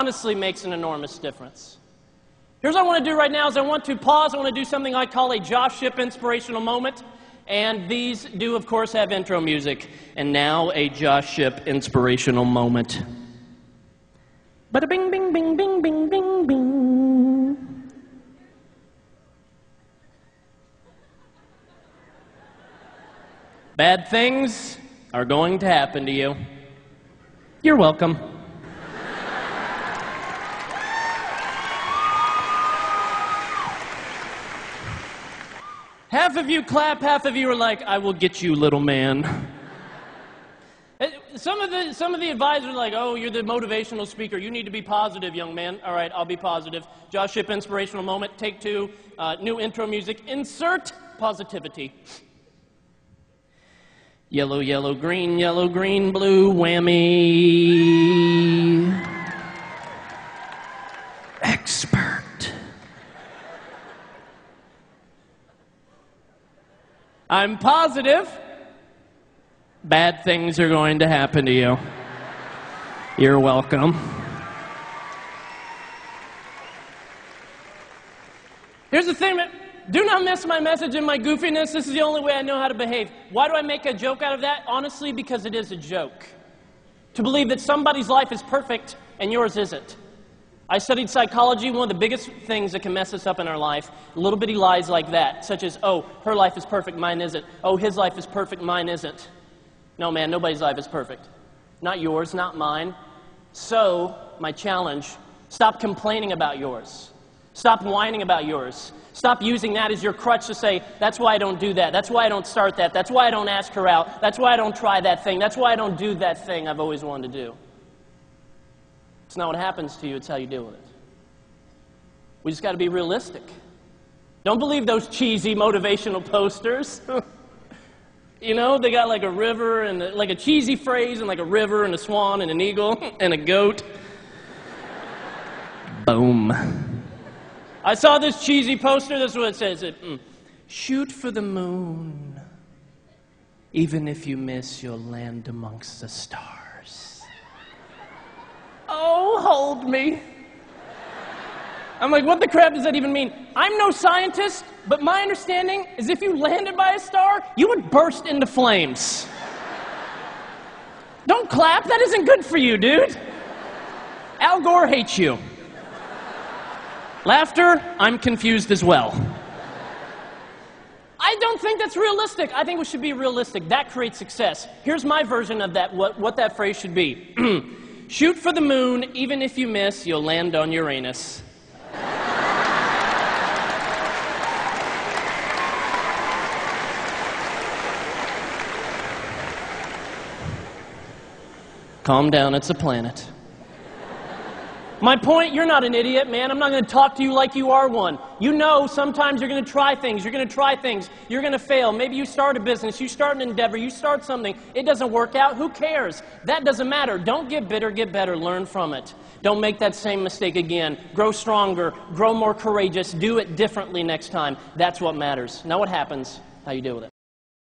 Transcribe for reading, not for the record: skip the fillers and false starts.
honestly makes an enormous difference. Here's what I want to do right now is I want to pause. I want to do something I call a Josh Shipp inspirational moment. And these do, of course, have intro music. And now a Josh Shipp inspirational moment. Bada-bing, bing, bing, bing, bing, bing, bing. Bad things are going to happen to you. You're welcome. Half of you clap, half of you are like, I will get you, little man. Some of the advisors are like, oh, you're the motivational speaker. You need to be positive, young man. All right, I'll be positive. Josh Shipp inspirational moment, take two, new intro music. Insert positivity. Yellow, yellow, green, blue, whammy. Expert. I'm positive. Bad things are going to happen to you. You're welcome. Here's the thing, man. Do not miss my message and my goofiness. This is the only way I know how to behave. Why do I make a joke out of that? Honestly, because it is a joke. To believe that somebody's life is perfect and yours isn't. I studied psychology. One of the biggest things that can mess us up in our life, little bitty lies like that, such as, oh, her life is perfect, mine isn't. Oh, his life is perfect, mine isn't. No, man, nobody's life is perfect. Not yours, not mine. So, my challenge, stop complaining about yours. Stop whining about yours. Stop using that as your crutch to say, that's why I don't do that. That's why I don't start that. That's why I don't ask her out. That's why I don't try that thing. That's why I don't do that thing I've always wanted to do. It's not what happens to you, it's how you deal with it. We just got to be realistic. Don't believe those cheesy motivational posters. You know, they got like a river and like a cheesy phrase and like a river and a swan and an eagle and a goat. Boom. I saw this cheesy poster, this is what it says. Shoot for the moon, even if you miss, you'll land amongst the stars. Oh, hold me. I'm like, what the crap does that even mean? I'm no scientist, but my understanding is if you landed by a star, you would burst into flames. Don't clap. That isn't good for you, dude. Al Gore hates you. Laughter, I'm confused as well. I don't think that's realistic. I think we should be realistic. That creates success. Here's my version of that, what that phrase should be. Shoot for the moon, even if you miss, you'll land on Uranus. Calm down, it's a planet. My point, you're not an idiot, man. I'm not going to talk to you like you are one. You know sometimes you're going to try things. You're going to try things. You're going to fail. Maybe you start a business. You start an endeavor. You start something. It doesn't work out. Who cares? That doesn't matter. Don't get bitter. Get better. Learn from it. Don't make that same mistake again. Grow stronger. Grow more courageous. Do it differently next time. That's what matters. Not what happens, how you deal with it.